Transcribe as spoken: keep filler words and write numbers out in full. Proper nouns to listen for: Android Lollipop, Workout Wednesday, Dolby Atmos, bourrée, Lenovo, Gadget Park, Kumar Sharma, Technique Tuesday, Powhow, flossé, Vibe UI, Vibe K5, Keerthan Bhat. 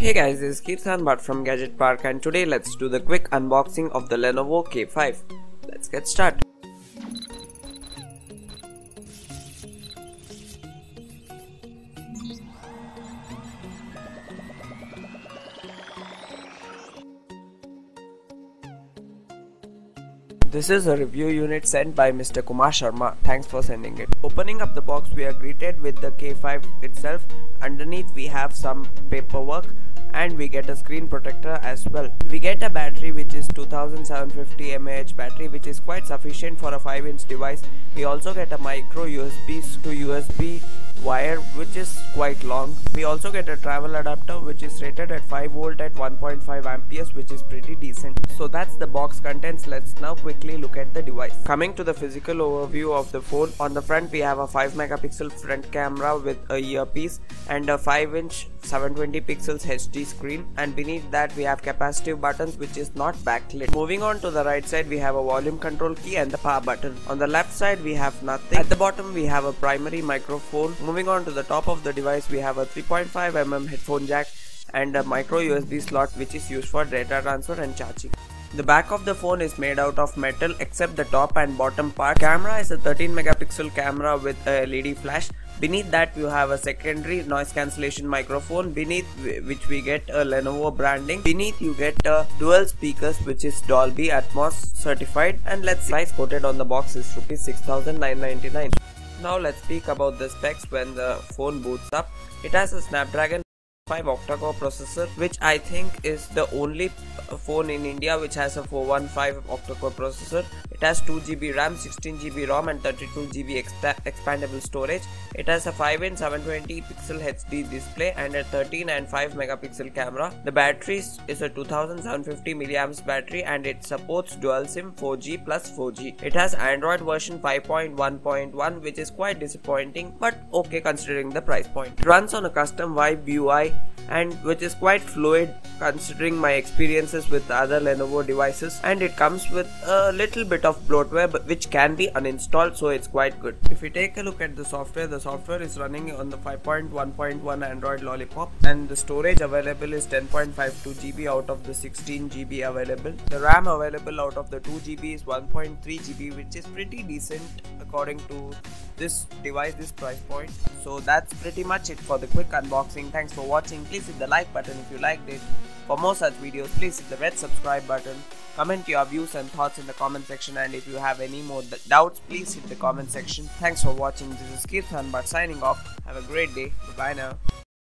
Hey guys, this is Keerthan Bhat from Gadget Park, and today let's do the quick unboxing of the Lenovo K five. Let's get started. This is a review unit sent by Mister Kumar Sharma. Thanks for sending it. Opening up the box, we are greeted with the K five itself. Underneath we have some paperwork and we get a screen protector as well. We get a battery which is two thousand seven hundred fifty milliamp hour battery, which is quite sufficient for a five inch device. We also get a micro U S B to U S B wire, which is quite long. We also get a travel adapter which is rated at five volt at one point five amperes, which is pretty decent. So that's the box contents. Let's now quickly look at the device. Coming to the physical overview of the phone, on the front we have a five megapixel front camera with a earpiece and a five inch seven twenty pixels H D screen, and beneath that we have capacitive buttons which is not backlit. Moving on to the right side, we have a volume control key and the power button. On the left side we have nothing. At the bottom we have a primary microphone. Moving on to the top of the device, we have a three point five millimeter headphone jack and a micro U S B slot which is used for data transfer and charging. The back of the phone is made out of metal except the top and bottom part. Camera is a thirteen megapixel camera with a L E D flash. Beneath that you have a secondary noise cancellation microphone, beneath which we get a Lenovo branding. Beneath you get a dual speakers which is Dolby Atmos certified, and let's price quoted on the box is rupees six thousand nine hundred ninety-nine. Now let's speak about the specs when the phone boots up. It has a Snapdragon four fifteen octa-core processor, which I think is the only phone in India which has a four fifteen octa-core processor. It has two gigabyte RAM, sixteen gigabyte ROM and thirty-two gigabyte expandable storage. It has a five inch seven twenty pixel H D display and a thirteen and five megapixel camera. The battery is a two thousand seven hundred fifty milliamp hour battery and it supports dual SIM four G plus four G. It has Android version five point one point one, which is quite disappointing but okay considering the price point. It runs on a custom Vibe U I, and which is quite fluid considering my experiences with other Lenovo devices, and it comes with a little bit of bloatware but which can be uninstalled, so it's quite good. If we take a look at the software, the software is running on the five point one point one Android Lollipop, and the storage available is ten point five two gigabyte out of the sixteen gigabyte available. The RAM available out of the two gigabyte is one point three gigabyte, which is pretty decent according to this device, this price point. So that's pretty much it for the quick unboxing. Thanks for watching. Please hit the like button if you liked it. For more such videos, please hit the red subscribe button. Comment your views and thoughts in the comment section, and if you have any more doubts, please hit the comment section. Thanks for watching. This is Keerthan Bhat signing off. Have a great day. Bye now.